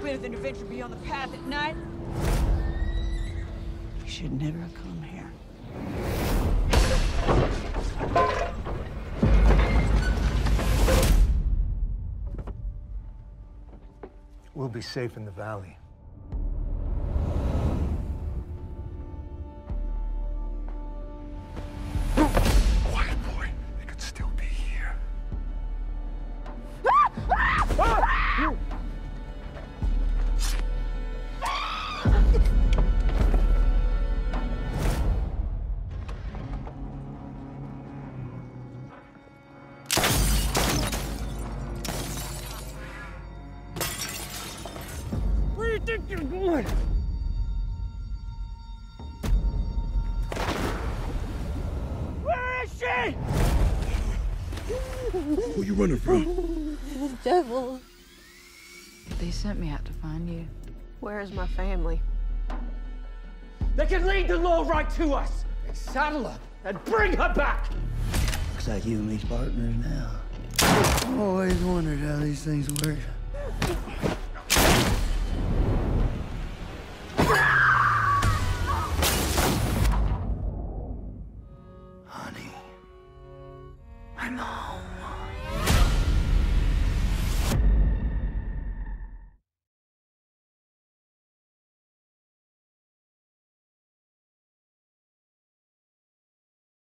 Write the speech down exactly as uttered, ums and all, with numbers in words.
bit of an adventure beyond the path at night. You should never have come here. We'll be safe in the valley. Who are you running from? The devil. They sent me out to find you. Where is my family? They can lead the law right to us. And saddle up and bring her back. Looks like you and me's partners now. I've always wondered how these things work. Honey, I'm home.